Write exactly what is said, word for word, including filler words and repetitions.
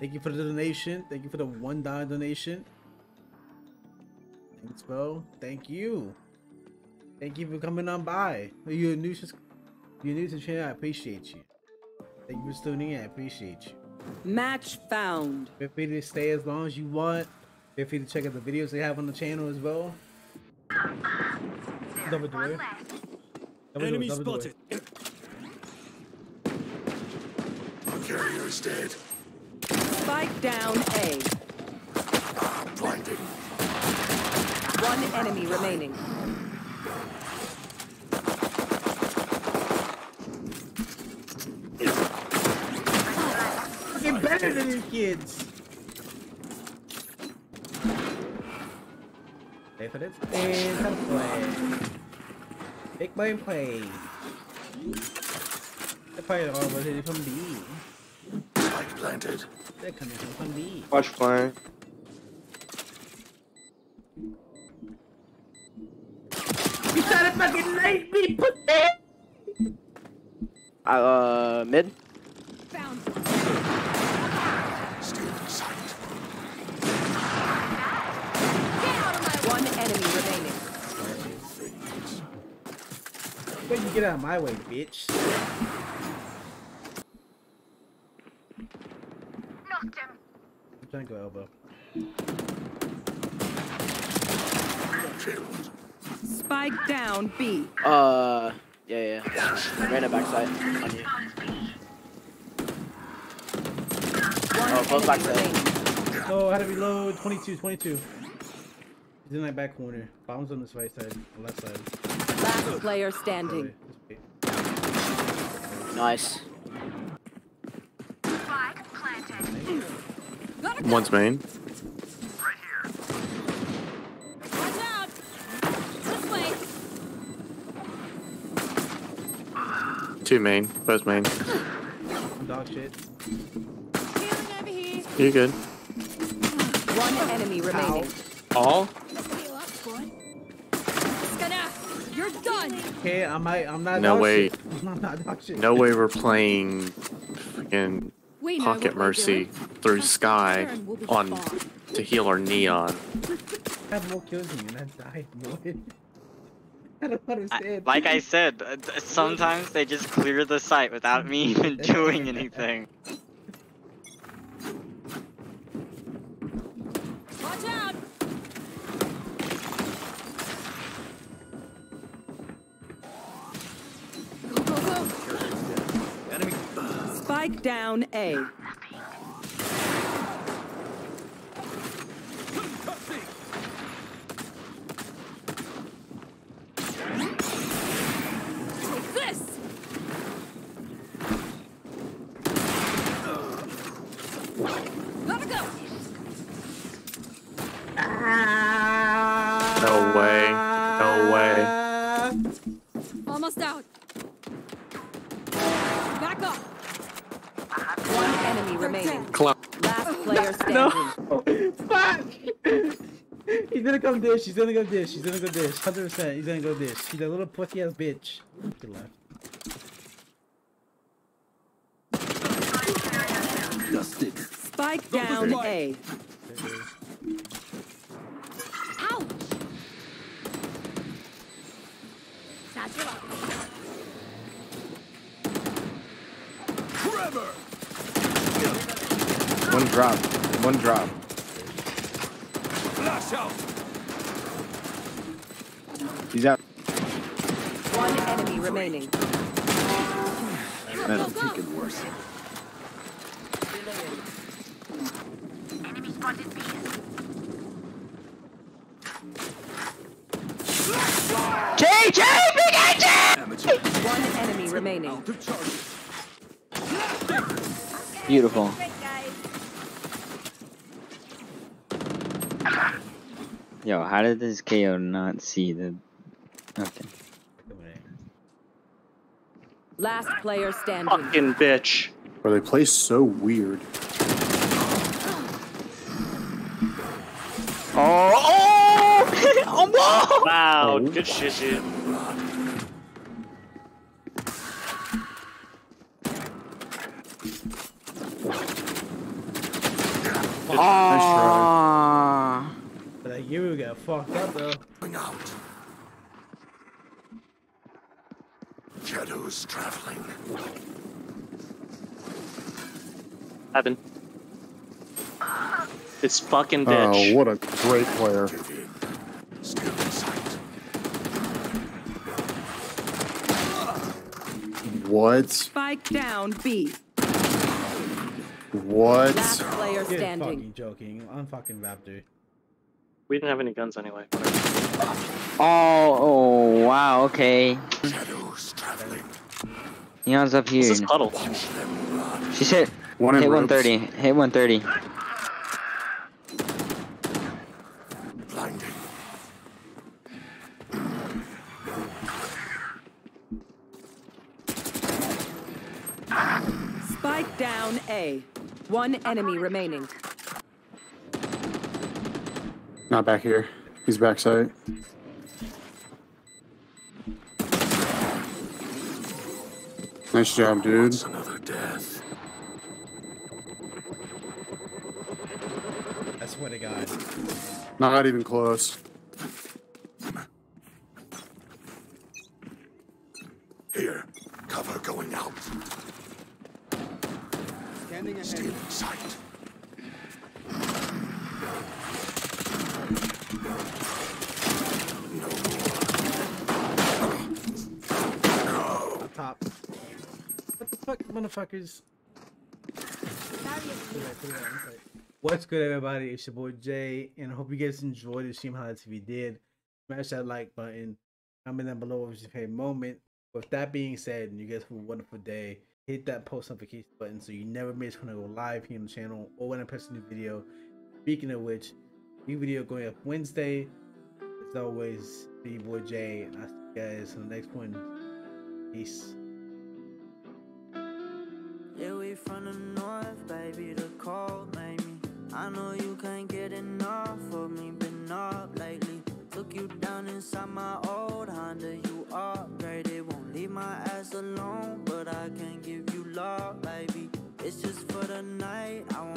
Thank you for the donation. Thank you for the one dollar donation. Thanks, bro. Thank you. Thank you for coming on by. If you're new to you're new to the channel, I appreciate you. Thank you for tuning in. I appreciate you. Match found. Feel free to stay as long as you want. Feel free to check out the videos they have on the channel as well. Double door. Double Enemy door, double spotted. Door. Carrier is dead. Spike down A. Blinding. One enemy remaining. They're better than these kids. Play for this. And come play. Big play and play. They're probably all ready from B. Planted. They're coming from me. Watch flying. You tried to fucking knife me, put that. Uh, mid. Found. Still in sight. Get out of my one enemy remaining. Where you get out of my way, bitch? Don't go elbow. Spike down B. Uh, yeah, yeah. Ran it backside on you. Oh, both backside. Oh, how to reload? twenty-two, twenty-two. He's in that back corner. Bombs on this right side, the left side. Last player standing. Nice. One's main. Right here. One's out. This way. Two main. Both main. Dog shit. Healing over here. You're good. One enemy remaining. Ow. All? You're done. Okay, I might. I'm not. No way. I'm not dog shit. No way. We're playing. Freaking. Pocket Mercy through Sky on to heal our Neon. I had more kills than you and I died more. I don't understand. I, like I said, sometimes they just clear the site without me even doing anything. Watch out! Go, go, go! Enemy. Spike down A. He's gonna go dish, he's gonna go dish, he's gonna go dish, one hundred percent, he's gonna go dish. He's a little pussy ass bitch. Good luck. Dusted. Spike down A. Ouch! Trevor! One drop, one drop. Flash out! He's out. One enemy remaining. That'll take it worse. Enemy spotted B. J J, big action! One enemy remaining. Beautiful. Yo, how did this K O not see the... Okay. Last player standing. Fucking bitch. Bro, they play so weird. Oh! Oh! Oh no! Wow, oh. Good shit, dude. Good. Nice try. But that Yuru got fucked up though. Going out. Shadows traveling. Happened. This fucking bitch. Oh, what a great player. Still in sight. What? Spike down B. What? Last player standing. You're fucking joking. I'm fucking Raptor. We didn't have any guns anyway. Oh, oh, wow, okay. Shadows traveling. Neon's up here. This is Puddle. She's hit. One hit one thirty. Ropes. Hit one thirty. Spike down A. One enemy remaining. Not back here. He's backside. Nice job, dude. That's another death. I swear to God. Not even close. Here, cover going out. Still in sight. No more. No. Top. What the fuck, motherfuckers? What's good, everybody? It's your boy Jay, and I hope you guys enjoyed the stream highlights. If you did, smash that like button. Comment down below if you had a moment. With that being said, you guys have a wonderful day. Hit that post notification button so you never miss when I go live here on the channel or when I post a new video. Speaking of which, new video going up Wednesday. As always, it's your boy Jay, and I'll see you guys in the next one. Peace. Yeah, we from the north, baby. The cold made me. I know you can't get enough of me. Been up lately. Took you down inside my old Honda. You upgraded. Won't leave my ass alone, but I can't give you love, baby. It's just for the night. I won't